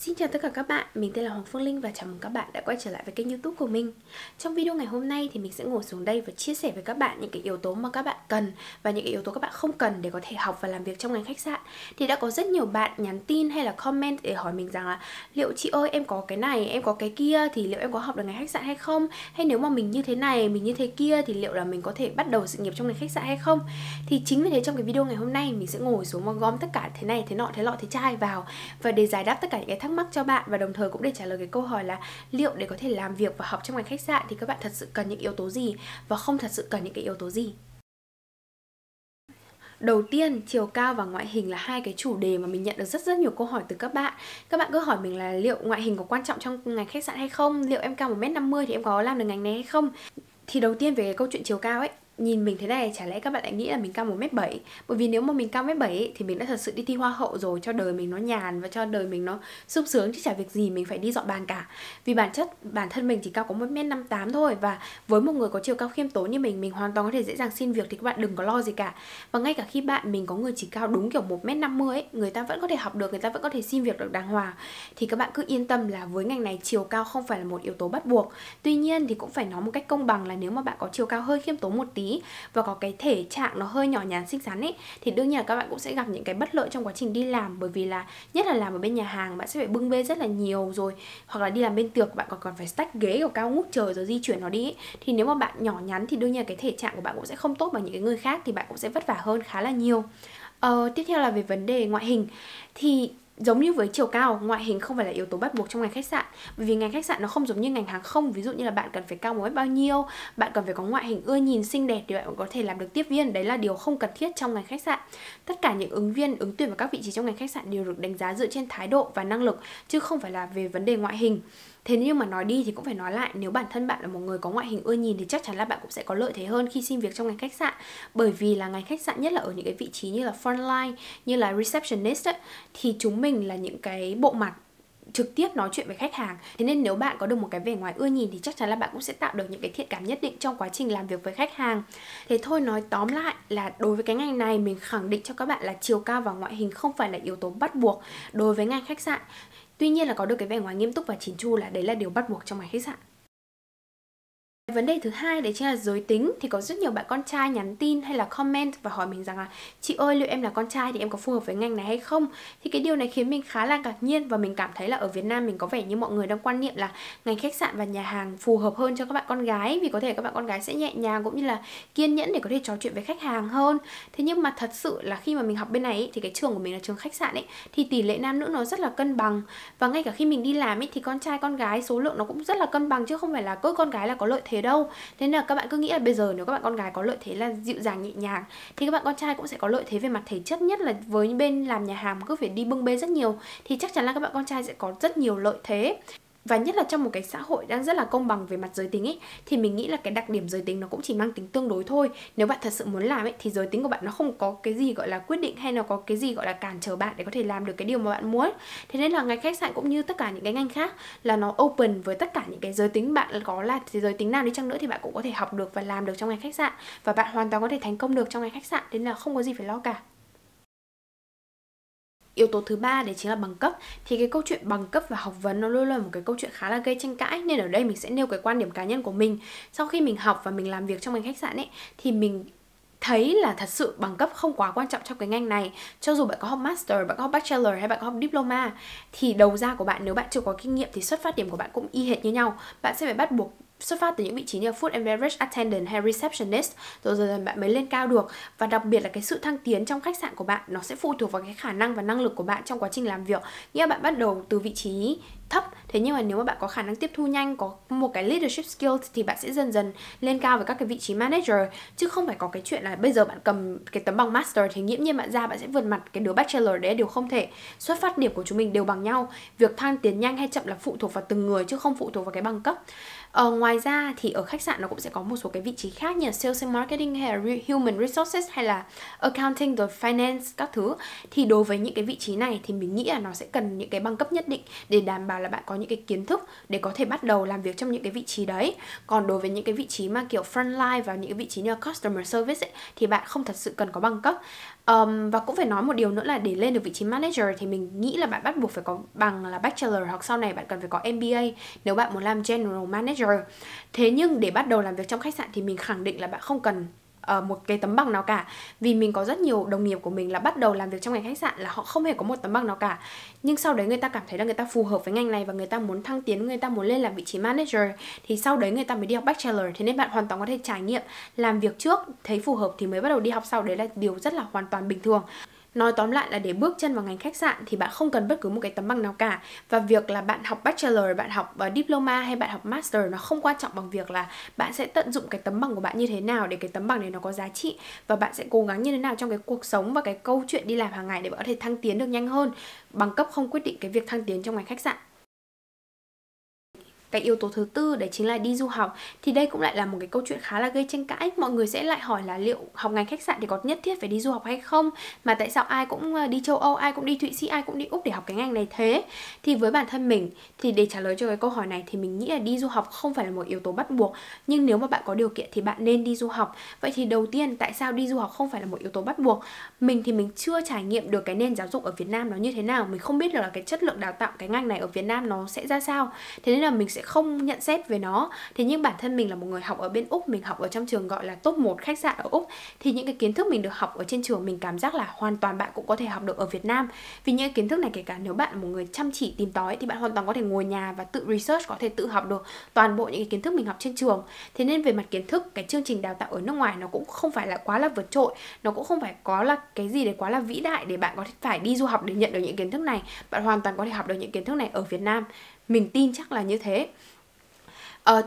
Xin chào tất cả các bạn, mình tên là Hoàng Phương Linh và chào mừng các bạn đã quay trở lại với kênh YouTube của mình. Trong video ngày hôm nay thì mình sẽ ngồi xuống đây và chia sẻ với các bạn những cái yếu tố mà các bạn cần và những cái yếu tố các bạn không cần để có thể học và làm việc trong ngành khách sạn. Thì đã có rất nhiều bạn nhắn tin hay là comment để hỏi mình rằng là liệu chị ơi em có cái này, em có cái kia thì liệu em có học được ngành khách sạn hay không? Hay nếu mà mình như thế này, mình như thế kia thì liệu là mình có thể bắt đầu sự nghiệp trong ngành khách sạn hay không? Thì chính vì thế trong cái video ngày hôm nay mình sẽ ngồi xuống và gom tất cả thế này, thế nọ, thế lọ, thế chai vào và để giải đáp tất cả những cái thắc mắc cho bạn, và đồng thời cũng để trả lời cái câu hỏi là liệu để có thể làm việc và học trong ngành khách sạn thì các bạn thật sự cần những yếu tố gì và không thật sự cần những cái yếu tố gì. Đầu tiên, chiều cao và ngoại hình là hai cái chủ đề mà mình nhận được rất nhiều câu hỏi từ các bạn. Các bạn cứ hỏi mình là liệu ngoại hình có quan trọng trong ngành khách sạn hay không, liệu em cao 1m50 thì em có làm được ngành này hay không. Thì đầu tiên về cái câu chuyện chiều cao ấy, nhìn mình thế này chả lẽ các bạn lại nghĩ là mình cao 1m7? Bởi vì nếu mà mình cao 1m7 thì mình đã thật sự đi thi hoa hậu rồi, cho đời mình nó nhàn và cho đời mình nó sung sướng, chứ chả việc gì mình phải đi dọn bàn cả. Vì bản thân mình chỉ cao có 1m58 thôi, và với một người có chiều cao khiêm tốn như mình hoàn toàn có thể dễ dàng xin việc, thì các bạn đừng có lo gì cả. Và ngay cả khi bạn mình có người chỉ cao đúng kiểu 1m50 ấy, người ta vẫn có thể học được, người ta vẫn có thể xin việc được đàng hoàng. Thì các bạn cứ yên tâm là với ngành này chiều cao không phải là một yếu tố bắt buộc. Tuy nhiên thì cũng phải nói một cách công bằng là nếu mà bạn có chiều cao hơi khiêm tốn một tí và có cái thể trạng nó hơi nhỏ nhắn xinh xắn ấy, thì đương nhiên là các bạn cũng sẽ gặp những cái bất lợi trong quá trình đi làm. Bởi vì là nhất là làm ở bên nhà hàng bạn sẽ phải bưng bê rất là nhiều rồi, hoặc là đi làm bên tiệc bạn còn phải stack ghế kiểu cao ngút trời rồi di chuyển nó đi ấy. Thì nếu mà bạn nhỏ nhắn thì đương nhiên là cái thể trạng của bạn cũng sẽ không tốt bằng những cái người khác, thì bạn cũng sẽ vất vả hơn khá là nhiều. Tiếp theo là về vấn đề ngoại hình. Thì giống như với chiều cao, ngoại hình không phải là yếu tố bắt buộc trong ngành khách sạn. Bởi vì ngành khách sạn nó không giống như ngành hàng không. Ví dụ như là bạn cần phải cao 1m bao nhiêu, bạn cần phải có ngoại hình ưa nhìn xinh đẹp thì bạn có thể làm được tiếp viên. Đấy là điều không cần thiết trong ngành khách sạn. Tất cả những ứng viên ứng tuyển vào các vị trí trong ngành khách sạn đều được đánh giá dựa trên thái độ và năng lực, chứ không phải là về vấn đề ngoại hình. Thế nhưng mà nói đi thì cũng phải nói lại, nếu bản thân bạn là một người có ngoại hình ưa nhìn thì chắc chắn là bạn cũng sẽ có lợi thế hơn khi xin việc trong ngành khách sạn. Bởi vì là ngành khách sạn, nhất là ở những cái vị trí như là frontline, như là receptionist ấy, thì chúng mình là những cái bộ mặt trực tiếp nói chuyện với khách hàng. Thế nên nếu bạn có được một cái vẻ ngoài ưa nhìn thì chắc chắn là bạn cũng sẽ tạo được những cái thiện cảm nhất định trong quá trình làm việc với khách hàng. Thế thôi, nói tóm lại là đối với cái ngành này mình khẳng định cho các bạn là chiều cao và ngoại hình không phải là yếu tố bắt buộc đối với ngành khách sạn. Tuy nhiên là có được cái vẻ ngoài nghiêm túc và chỉn chu là đấy là điều bắt buộc trong ngành khách sạn. Vấn đề thứ hai đấy chính là giới tính. Thì có rất nhiều bạn con trai nhắn tin hay là comment và hỏi mình rằng là chị ơi liệu em là con trai thì em có phù hợp với ngành này hay không. Thì cái điều này khiến mình khá là ngạc nhiên, và mình cảm thấy là ở Việt Nam mình có vẻ như mọi người đang quan niệm là ngành khách sạn và nhà hàng phù hợp hơn cho các bạn con gái, vì có thể các bạn con gái sẽ nhẹ nhàng cũng như là kiên nhẫn để có thể trò chuyện với khách hàng hơn. Thế nhưng mà thật sự là khi mà mình học bên này ấy, thì cái trường của mình là trường khách sạn ấy, thì tỷ lệ nam nữ nó rất là cân bằng. Và ngay cả khi mình đi làm ấy thì con trai con gái số lượng nó cũng rất là cân bằng, chứ không phải là cứ con gái là có lợi thế đâu. Thế nên là các bạn cứ nghĩ là bây giờ nếu các bạn con gái có lợi thế là dịu dàng nhẹ nhàng thì các bạn con trai cũng sẽ có lợi thế về mặt thể chất, nhất là với bên làm nhà hàng cứ phải đi bưng bê rất nhiều thì chắc chắn là các bạn con trai sẽ có rất nhiều lợi thế. Và nhất là trong một cái xã hội đang rất là công bằng về mặt giới tính ấy, thì mình nghĩ là cái đặc điểm giới tính nó cũng chỉ mang tính tương đối thôi. Nếu bạn thật sự muốn làm ấy thì giới tính của bạn nó không có cái gì gọi là quyết định hay nó có cái gì gọi là cản trở bạn để có thể làm được cái điều mà bạn muốn. Thế nên là ngành khách sạn cũng như tất cả những cái ngành khác là nó open với tất cả những cái giới tính. Bạn có là giới tính nào đi chăng nữa thì bạn cũng có thể học được và làm được trong ngành khách sạn, và bạn hoàn toàn có thể thành công được trong ngành khách sạn, nên là không có gì phải lo cả. Yếu tố thứ ba đấy chính là bằng cấp. Thì cái câu chuyện bằng cấp và học vấn nó luôn là một cái câu chuyện khá là gây tranh cãi, nên ở đây mình sẽ nêu cái quan điểm cá nhân của mình. Sau khi mình học và mình làm việc trong ngành khách sạn ấy thì mình thấy là thật sự bằng cấp không quá quan trọng trong cái ngành này. Cho dù bạn có học master, bạn có học bachelor hay bạn có học diploma thì đầu ra của bạn nếu bạn chưa có kinh nghiệm thì xuất phát điểm của bạn cũng y hệt như nhau. Bạn sẽ phải bắt buộc xuất phát từ những vị trí như Food and Beverage Attendant hay Receptionist, rồi dần bạn mới lên cao được. Và đặc biệt là cái sự thăng tiến trong khách sạn của bạn nó sẽ phụ thuộc vào cái khả năng và năng lực của bạn trong quá trình làm việc. Nghĩa là bạn bắt đầu từ vị trí thấp, thế nhưng mà nếu mà bạn có khả năng tiếp thu nhanh, có một cái leadership skill thì bạn sẽ dần dần lên cao với các cái vị trí manager, chứ không phải có cái chuyện là bây giờ bạn cầm cái tấm bằng master thì nghiễm nhiên bạn ra bạn sẽ vượt mặt cái đứa bachelor. Đấy là điều không thể. Xuất phát điểm của chúng mình đều bằng nhau, việc thăng tiến nhanh hay chậm là phụ thuộc vào từng người chứ không phụ thuộc vào cái bằng cấp. Ngoài ra thì ở khách sạn nó cũng sẽ có một số cái vị trí khác như là sales and marketing hay là human resources hay là accounting rồi finance các thứ. Thì đối với những cái vị trí này thì mình nghĩ là nó sẽ cần những cái bằng cấp nhất định để đảm bảo là bạn có những cái kiến thức để có thể bắt đầu làm việc trong những cái vị trí đấy. Còn đối với những cái vị trí mà kiểu frontline và những cái vị trí như customer service ấy, thì bạn không thật sự cần có bằng cấp. Và cũng phải nói một điều nữa là để lên được vị trí manager thì mình nghĩ là bạn bắt buộc phải có bằng là bachelor, hoặc sau này bạn cần phải có MBA nếu bạn muốn làm general manager. Thế nhưng để bắt đầu làm việc trong khách sạn thì mình khẳng định là bạn không cần một cái tấm bằng nào cả. Vì mình có rất nhiều đồng nghiệp của mình là bắt đầu làm việc trong ngành khách sạn là họ không hề có một tấm bằng nào cả, nhưng sau đấy người ta cảm thấy là người ta phù hợp với ngành này và người ta muốn thăng tiến, người ta muốn lên làm vị trí manager, thì sau đấy người ta mới đi học bachelor. Thế nên bạn hoàn toàn có thể trải nghiệm làm việc trước, thấy phù hợp thì mới bắt đầu đi học sau. Đấy là điều rất là hoàn toàn bình thường. Nói tóm lại là để bước chân vào ngành khách sạn thì bạn không cần bất cứ một cái tấm bằng nào cả. Và việc là bạn học bachelor, bạn học diploma hay bạn học master nó không quan trọng bằng việc là bạn sẽ tận dụng cái tấm bằng của bạn như thế nào để cái tấm bằng này nó có giá trị, và bạn sẽ cố gắng như thế nào trong cái cuộc sống và cái câu chuyện đi làm hàng ngày để bạn có thể thăng tiến được nhanh hơn. Bằng cấp không quyết định cái việc thăng tiến trong ngành khách sạn. Cái yếu tố thứ tư đấy chính là đi du học. Thì đây cũng lại là một cái câu chuyện khá là gây tranh cãi. Mọi người sẽ lại hỏi là liệu học ngành khách sạn thì có nhất thiết phải đi du học hay không, mà tại sao ai cũng đi châu Âu, ai cũng đi Thụy Sĩ, ai cũng đi Úc để học cái ngành này thế. Thì với bản thân mình thì để trả lời cho cái câu hỏi này thì mình nghĩ là đi du học không phải là một yếu tố bắt buộc, nhưng nếu mà bạn có điều kiện thì bạn nên đi du học. Vậy thì đầu tiên, tại sao đi du học không phải là một yếu tố bắt buộc? Mình thì mình chưa trải nghiệm được cái nền giáo dục ở Việt Nam nó như thế nào, mình không biết được là cái chất lượng đào tạo cái ngành này ở Việt Nam nó sẽ ra sao, thế nên là mình sẽ không nhận xét về nó. Thế nhưng bản thân mình là một người học ở bên Úc, mình học ở trong trường gọi là top 1 khách sạn ở Úc, thì những cái kiến thức mình được học ở trên trường mình cảm giác là hoàn toàn bạn cũng có thể học được ở Việt Nam. Vì những cái kiến thức này, kể cả nếu bạn là một người chăm chỉ tìm tòi thì bạn hoàn toàn có thể ngồi nhà và tự research, có thể tự học được toàn bộ những cái kiến thức mình học trên trường. Thế nên về mặt kiến thức, cái chương trình đào tạo ở nước ngoài nó cũng không phải là quá là vượt trội, nó cũng không phải có là cái gì đấy quá là vĩ đại để bạn có thể phải đi du học để nhận được những kiến thức này. Bạn hoàn toàn có thể học được những kiến thức này ở Việt Nam. Mình tin chắc là như thế.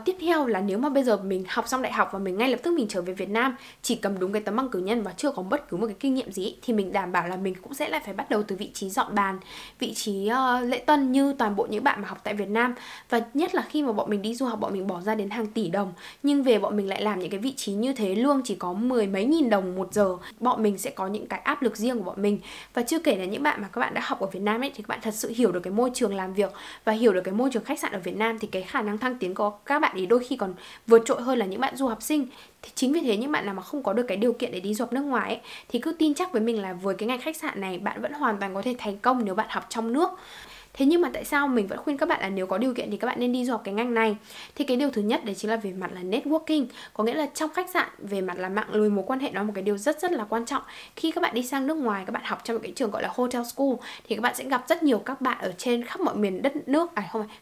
Tiếp theo là nếu mà bây giờ mình học xong đại học và mình ngay lập tức mình trở về Việt Nam, chỉ cầm đúng cái tấm bằng cử nhân và chưa có bất cứ một cái kinh nghiệm gì, thì mình đảm bảo là mình cũng sẽ lại phải bắt đầu từ vị trí dọn bàn, vị trí lễ tân như toàn bộ những bạn mà học tại Việt Nam. Và nhất là khi mà bọn mình đi du học, bọn mình bỏ ra đến hàng tỷ đồng, nhưng về bọn mình lại làm những cái vị trí như thế, lương chỉ có mười mấy nghìn đồng một giờ. Bọn mình sẽ có những cái áp lực riêng của bọn mình. Và chưa kể là những bạn mà các bạn đã học ở Việt Nam ấy, thì các bạn thật sự hiểu được cái môi trường làm việc và hiểu được cái môi trường khách sạn ở Việt Nam, thì cái khả năng thăng tiến có các bạn ấy đôi khi còn vượt trội hơn là những bạn du học sinh. Thì chính vì thế, những bạn nào mà không có được cái điều kiện để đi du học nước ngoài ấy, thì cứ tin chắc với mình là với cái ngành khách sạn này bạn vẫn hoàn toàn có thể thành công nếu bạn học trong nước. Thế nhưng mà tại sao mình vẫn khuyên các bạn là nếu có điều kiện thì các bạn nên đi du học cái ngành này? Thì cái điều thứ nhất đấy chính là về mặt là networking. Có nghĩa là trong khách sạn, về mặt là mạng lưới mối quan hệ, nó là một cái điều rất rất là quan trọng. Khi các bạn đi sang nước ngoài, các bạn học trong một cái trường gọi là hotel school, thì các bạn sẽ gặp rất nhiều các bạn ở trên khắp mọi miền đất nước,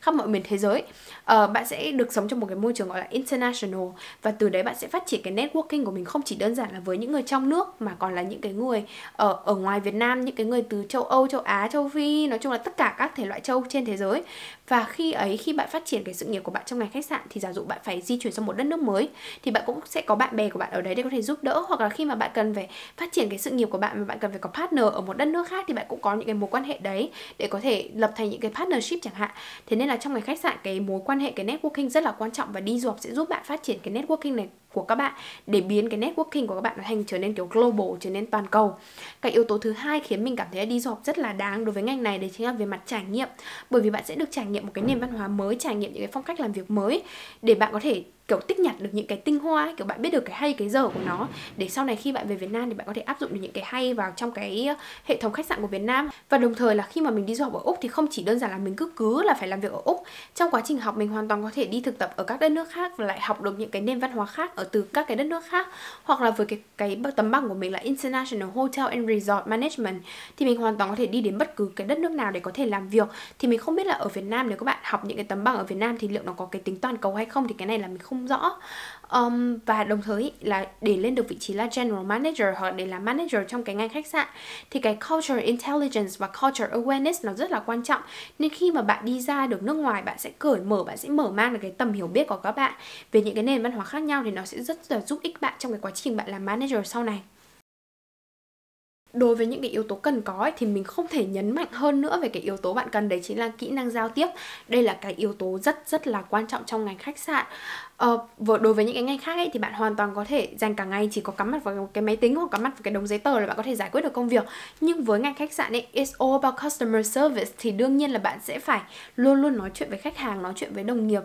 khắp mọi miền thế giới. Bạn sẽ được sống trong một cái môi trường gọi là international, và từ đấy bạn sẽ phát triển cái networking của mình không chỉ đơn giản là với những người trong nước mà còn là những cái người ở ngoài Việt Nam, những cái người từ châu Âu, châu Á, châu Phi, nói chung là tất cả các loại châu trên thế giới. Và khi ấy, khi bạn phát triển cái sự nghiệp của bạn trong ngành khách sạn, thì giả dụ bạn phải di chuyển sang một đất nước mới thì bạn cũng sẽ có bạn bè của bạn ở đấy để có thể giúp đỡ, hoặc là khi mà bạn cần phải phát triển cái sự nghiệp của bạn mà bạn cần phải có partner ở một đất nước khác thì bạn cũng có những cái mối quan hệ đấy để có thể lập thành những cái partnership chẳng hạn. Thế nên là trong ngành khách sạn, cái mối quan hệ, cái networking rất là quan trọng, và đi du học sẽ giúp bạn phát triển cái networking này của các bạn để biến cái networking của các bạn nó thành trở nên kiểu global, trở nên toàn cầu. Cái yếu tố thứ hai khiến mình cảm thấy đi du học rất là đáng đối với ngành này đấy chính là về mặt trải nghiệm. Bởi vì bạn sẽ được trải nghiệm một cái nền văn hóa mới, trải nghiệm những cái phong cách làm việc mới để bạn có thể kiểu tích nhặt được những cái tinh hoa ấy, kiểu bạn biết được cái hay cái dở của nó để sau này khi bạn về Việt Nam thì bạn có thể áp dụng được những cái hay vào trong cái hệ thống khách sạn của Việt Nam. Và đồng thời là khi mà mình đi du học ở Úc thì không chỉ đơn giản là mình cứ là phải làm việc ở Úc. Trong quá trình học mình hoàn toàn có thể đi thực tập ở các đất nước khác và lại học được những cái nền văn hóa khác ở từ các cái đất nước khác, hoặc là với cái tấm bằng của mình là International Hotel and Resort Management thì mình hoàn toàn có thể đi đến bất cứ cái đất nước nào để có thể làm việc. Thì mình không biết là ở Việt Nam nếu các bạn học những cái tấm bằng ở Việt Nam thì liệu nó có cái tính toàn cầu hay không, thì cái này là mình không rõ. Và đồng thời là để lên được vị trí là General Manager hoặc để làm Manager trong cái ngành khách sạn thì cái Culture Intelligence và Culture Awareness nó rất là quan trọng. Nên khi mà bạn đi ra được nước ngoài, bạn sẽ cởi mở, bạn sẽ mở mang được cái tầm hiểu biết của các bạn về những cái nền văn hóa khác nhau, thì nó sẽ rất là giúp ích bạn trong cái quá trình bạn làm Manager sau này. đối với những cái yếu tố cần có ấy, thì mình không thể nhấn mạnh hơn nữa về cái yếu tố bạn cần, đấy chính là kỹ năng giao tiếp. Đây là cái yếu tố rất là quan trọng trong ngành khách sạn. Đối với những cái ngành khác ấy, thì bạn hoàn toàn có thể dành cả ngày chỉ có cắm mặt vào cái máy tính hoặc cắm mặt vào cái đống giấy tờ là bạn có thể giải quyết được công việc. Nhưng với ngành khách sạn ấy, it's all about customer service, thì đương nhiên là bạn sẽ phải luôn luôn nói chuyện với khách hàng, nói chuyện với đồng nghiệp.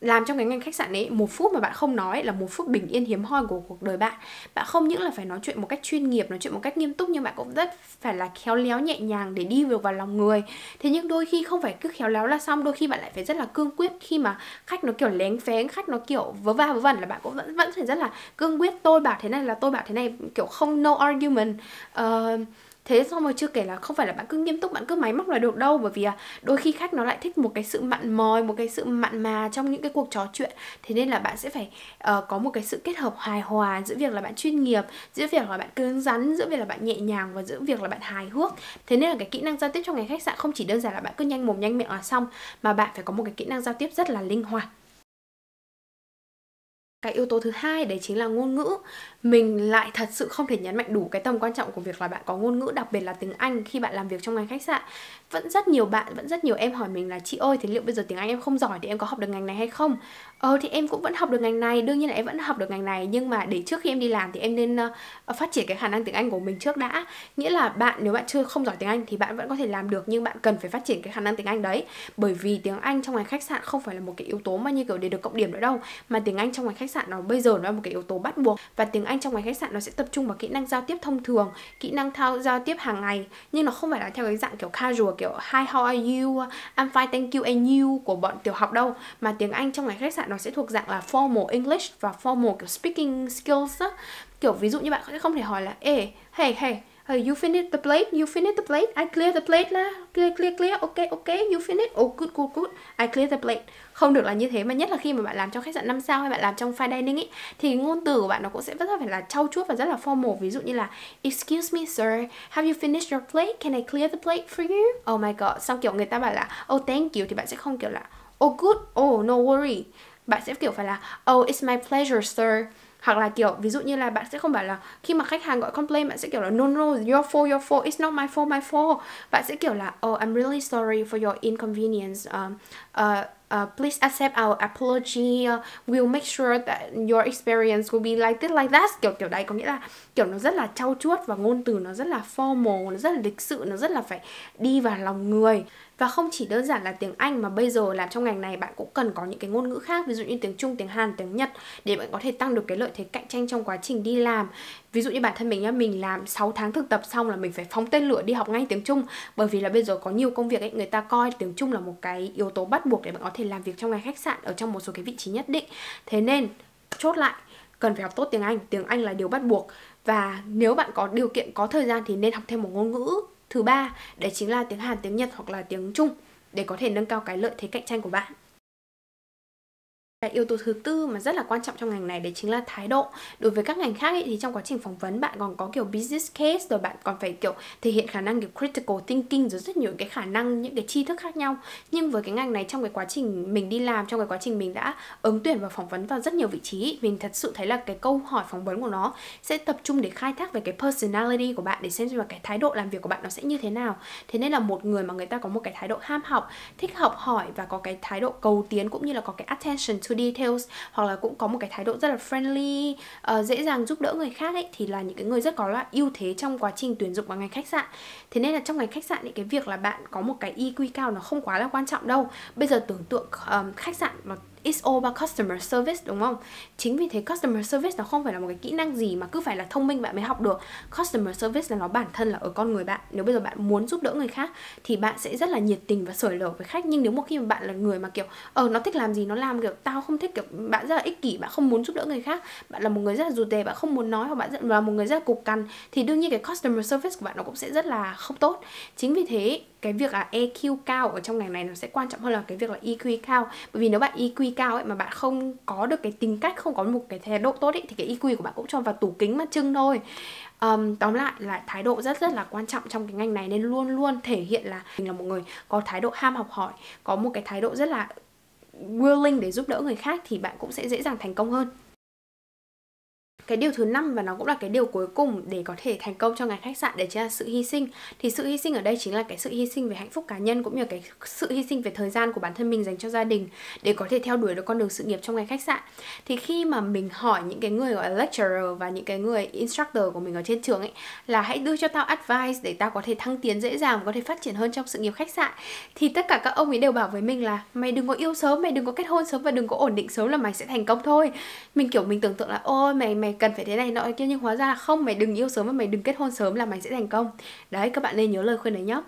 Làm trong cái ngành khách sạn ấy, một phút mà bạn không nói là một phút bình yên hiếm hoi của cuộc đời bạn. Bạn không những là phải nói chuyện một cách chuyên nghiệp, nói chuyện một cách nghiêm túc, nhưng bạn cũng rất phải là khéo léo nhẹ nhàng để đi được vào lòng người. Thế nhưng đôi khi không phải cứ khéo léo là xong, đôi khi bạn lại phải rất là cương quyết. Khi mà khách nó kiểu lén phén, khách nó kiểu vớ vẩn là bạn cũng vẫn phải rất là cương quyết. Tôi bảo thế này là tôi bảo thế này, kiểu không no argument. Thế xong rồi chưa kể là không phải là bạn cứ nghiêm túc, bạn cứ máy móc là được đâu. Bởi vì đôi khi khách nó lại thích một cái sự mặn mòi, một cái sự mặn mà trong những cái cuộc trò chuyện. Thế nên là bạn sẽ phải có một cái sự kết hợp hài hòa giữa việc là bạn chuyên nghiệp, giữa việc là bạn cứng rắn, giữa việc là bạn nhẹ nhàng và giữa việc là bạn hài hước. Thế nên là cái kỹ năng giao tiếp trong ngành khách sạn không chỉ đơn giản là bạn cứ nhanh mồm nhanh miệng là xong, mà bạn phải có một cái kỹ năng giao tiếp rất là linh hoạt. Cái yếu tố thứ hai đấy chính là ngôn ngữ. Mình lại thật sự không thể nhấn mạnh đủ cái tầm quan trọng của việc là bạn có ngôn ngữ, đặc biệt là tiếng Anh khi bạn làm việc trong ngành khách sạn. Vẫn rất nhiều em hỏi mình là chị ơi, thì liệu bây giờ tiếng Anh em không giỏi thì em có học được ngành này hay không? Thì em cũng vẫn học được ngành này, đương nhiên là em vẫn học được ngành này, nhưng mà để trước khi em đi làm thì em nên phát triển cái khả năng tiếng Anh của mình trước đã. Nghĩa là nếu bạn không giỏi tiếng Anh thì bạn vẫn có thể làm được, nhưng bạn cần phải phát triển cái khả năng tiếng Anh đấy. Bởi vì tiếng Anh trong ngành khách sạn không phải là một cái yếu tố mà như kiểu để được cộng điểm nữa đâu, mà tiếng Anh trong ngành khách sạn nó bây giờ nó là một cái yếu tố bắt buộc. Và tiếng Anh trong ngành khách sạn nó sẽ tập trung vào kỹ năng giao tiếp thông thường, kỹ năng giao tiếp hàng ngày, nhưng nó không phải là theo cái dạng kiểu casual, kiểu hi how are you, I'm fine thank you and you của bọn tiểu học đâu. Mà tiếng Anh trong ngành khách sạn nó sẽ thuộc dạng là formal English và formal kiểu speaking skills á. Kiểu ví dụ như bạn sẽ không thể hỏi là hey, you finish the plate, I clear the plate là clear, okay, you finish, oh good, I clear the plate. Không được là như thế, mà nhất là khi mà bạn làm trong khách sạn 5 sao hay bạn làm trong fine dining ấy, thì ngôn từ của bạn nó cũng sẽ rất là phải là trau chuốt và rất là formal. Ví dụ như là excuse me sir, have you finished your plate? Can I clear the plate for you? Oh my god. Xong kiểu người ta bảo là oh thank you thì bạn sẽ không kiểu là oh good, oh no worry. Bạn sẽ kiểu phải là oh it's my pleasure sir. Hoặc là kiểu ví dụ như là bạn sẽ không bảo là khi mà khách hàng gọi complain bạn sẽ kiểu là no, your fault, it's not my fault. Bạn sẽ kiểu là oh I'm really sorry for your inconvenience, please accept our apology, we'll make sure that your experience will be like that. Kiểu đấy, có nghĩa là kiểu nó rất là trau chuốt và ngôn từ nó rất là formal, nó rất là lịch sự, nó rất là phải đi vào lòng người. Và không chỉ đơn giản là tiếng Anh, mà bây giờ làm trong ngành này bạn cũng cần có những cái ngôn ngữ khác, ví dụ như tiếng Trung, tiếng Hàn, tiếng Nhật, để bạn có thể tăng được cái lợi thế cạnh tranh trong quá trình đi làm. Ví dụ như bản thân mình nhá, mình làm 6 tháng thực tập xong là mình phải phóng tên lửa đi học ngay tiếng Trung. Bởi vì là bây giờ có nhiều công việc ấy, người ta coi tiếng Trung là một cái yếu tố bắt buộc để bạn có thể làm việc trong ngành khách sạn ở trong một số cái vị trí nhất định. Thế nên chốt lại, cần phải học tốt tiếng Anh. Tiếng Anh là điều bắt buộc. Và nếu bạn có điều kiện, có thời gian thì nên học thêm một ngôn ngữ thứ ba, đấy chính là tiếng Hàn, tiếng Nhật hoặc là tiếng Trung, để có thể nâng cao cái lợi thế cạnh tranh của bạn. Cái yếu tố thứ tư mà rất là quan trọng trong ngành này đấy chính là thái độ. Đối với các ngành khác ấy, thì trong quá trình phỏng vấn bạn còn có kiểu business case, rồi bạn còn phải kiểu thể hiện khả năng kiểu critical thinking, rồi rất nhiều cái khả năng, những cái tri thức khác nhau. Nhưng với cái ngành này, trong cái quá trình mình đi làm, trong cái quá trình mình đã ứng tuyển và phỏng vấn vào rất nhiều vị trí, mình thật sự thấy là cái câu hỏi phỏng vấn của nó sẽ tập trung để khai thác về cái personality của bạn, để xem là cái thái độ làm việc của bạn nó sẽ như thế nào. Thế nên là một người mà người ta có một cái thái độ ham học, thích học hỏi và có cái thái độ cầu tiến, cũng như là có cái attention to details, hoặc là cũng có một cái thái độ rất là friendly, dễ dàng giúp đỡ người khác ấy, thì là những cái người rất có là ưu thế trong quá trình tuyển dụng vào ngành khách sạn. Thế nên là trong ngành khách sạn thì cái việc là bạn có một cái IQ cao nó không quá là quan trọng đâu. Bây giờ tưởng tượng khách sạn nó it's all about customer service, đúng không? Chính vì thế customer service nó không phải là một cái kỹ năng gì mà cứ phải là thông minh bạn mới học được. Customer service là nó bản thân là ở con người bạn. Nếu bây giờ bạn muốn giúp đỡ người khác thì bạn sẽ rất là nhiệt tình và cởi mở với khách. Nhưng nếu một khi mà bạn là người mà kiểu nó thích làm gì nó làm, kiểu tao không thích, kiểu bạn rất là ích kỷ, bạn không muốn giúp đỡ người khác, bạn là một người rất là rụt rè, bạn không muốn nói, hoặc bạn là một người rất là cục cằn, thì đương nhiên cái customer service của bạn nó cũng sẽ rất là không tốt. Chính vì thế cái việc là EQ cao ở trong ngành này nó sẽ quan trọng hơn là cái việc là EQ cao. Bởi vì nếu bạn EQ cao ấy, mà bạn không có được cái tính cách, không có một cái thái độ tốt ấy, thì cái EQ của bạn cũng cho vào tủ kính mà trưng thôi. Tóm lại là thái độ rất là quan trọng trong cái ngành này, nên luôn luôn thể hiện là mình là một người có thái độ ham học hỏi, có một cái thái độ rất là willing để giúp đỡ người khác, thì bạn cũng sẽ dễ dàng thành công hơn. Cái điều thứ 5 và nó cũng là cái điều cuối cùng để có thể thành công trong ngành khách sạn, đấy chính là sự hy sinh. Thì sự hy sinh ở đây chính là cái sự hy sinh về hạnh phúc cá nhân cũng như cái sự hy sinh về thời gian của bản thân mình dành cho gia đình để có thể theo đuổi được con đường sự nghiệp trong ngành khách sạn. Thì khi mà mình hỏi những cái người gọi là lecturer và những cái người instructor của mình ở trên trường ấy là hãy đưa cho tao advice để tao có thể thăng tiến dễ dàng, có thể phát triển hơn trong sự nghiệp khách sạn, thì tất cả các ông ấy đều bảo với mình là mày đừng có yêu sớm, mày đừng có kết hôn sớm và đừng có ổn định sớm là mày sẽ thành công thôi. Mình kiểu mình tưởng tượng là ôi mày cần phải thế này nọ kia, nhưng hóa ra là không, mày đừng yêu sớm và mày đừng kết hôn sớm là mày sẽ thành công. Đấy, các bạn nên nhớ lời khuyên đấy nhá.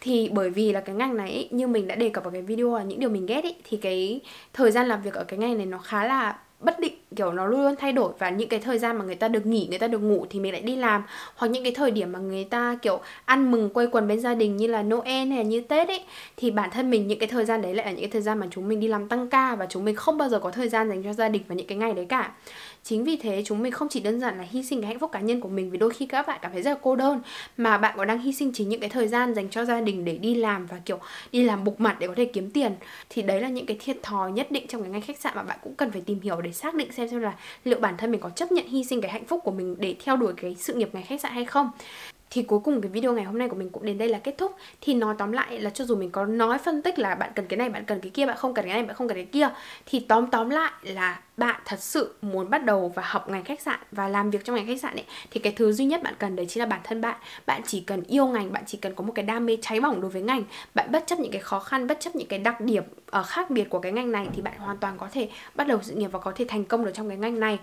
Thì bởi vì là cái ngành này ấy, như mình đã đề cập vào cái video là những điều mình ghét ấy, thì cái thời gian làm việc ở cái ngành này nó khá là bất định, kiểu nó luôn luôn thay đổi, và những cái thời gian mà người ta được nghỉ, người ta được ngủ thì mình lại đi làm, hoặc những cái thời điểm mà người ta kiểu ăn mừng quây quần bên gia đình như là Noel hay là như Tết ấy, thì bản thân mình những cái thời gian đấy lại là những cái thời gian mà chúng mình đi làm tăng ca và chúng mình không bao giờ có thời gian dành cho gia đình vào những cái ngày đấy cả. Chính vì thế chúng mình không chỉ đơn giản là hy sinh cái hạnh phúc cá nhân của mình, vì đôi khi các bạn cảm thấy rất là cô đơn, mà bạn còn đang hy sinh chính những cái thời gian dành cho gia đình để đi làm và kiểu đi làm bục mặt để có thể kiếm tiền. Thì đấy là những cái thiệt thòi nhất định trong cái ngành khách sạn mà bạn cũng cần phải tìm hiểu để xác định xem là liệu bản thân mình có chấp nhận hy sinh cái hạnh phúc của mình để theo đuổi cái sự nghiệp ngành khách sạn hay không. Thì cuối cùng cái video ngày hôm nay của mình cũng đến đây là kết thúc. Thì nói tóm lại là cho dù mình có nói phân tích là bạn cần cái này, bạn cần cái kia, bạn không cần cái này, bạn không cần cái kia, thì tóm lại là bạn thật sự muốn bắt đầu và học ngành khách sạn và làm việc trong ngành khách sạn ấy, thì cái thứ duy nhất bạn cần đấy chính là bản thân bạn. Bạn chỉ cần yêu ngành, bạn chỉ cần có một cái đam mê cháy bỏng đối với ngành, bạn bất chấp những cái khó khăn, bất chấp những cái đặc điểm khác biệt của cái ngành này, thì bạn hoàn toàn có thể bắt đầu sự nghiệp và có thể thành công được trong cái ngành này.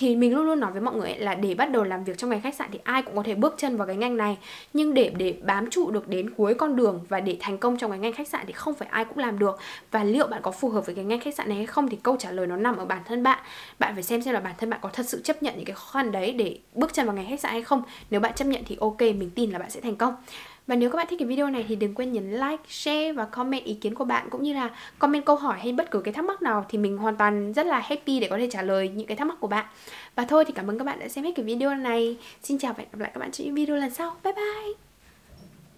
Thì mình luôn luôn nói với mọi người là để bắt đầu làm việc trong ngành khách sạn thì ai cũng có thể bước chân vào cái ngành này, nhưng để bám trụ được đến cuối con đường và để thành công trong cái ngành khách sạn thì không phải ai cũng làm được. Và liệu bạn có phù hợp với cái ngành khách sạn này hay không thì câu trả lời nó nằm ở bản thân bạn. Bạn phải xem là bản thân bạn có thật sự chấp nhận những cái khó khăn đấy để bước chân vào ngành khách sạn hay không. Nếu bạn chấp nhận thì ok, mình tin là bạn sẽ thành công. Và nếu các bạn thích cái video này thì đừng quên nhấn like, share và comment ý kiến của bạn, cũng như là comment câu hỏi hay bất cứ cái thắc mắc nào thì mình hoàn toàn rất là happy để có thể trả lời những cái thắc mắc của bạn. Và thôi thì cảm ơn các bạn đã xem hết cái video này. Xin chào và hẹn gặp lại các bạn trong những video lần sau. Bye bye!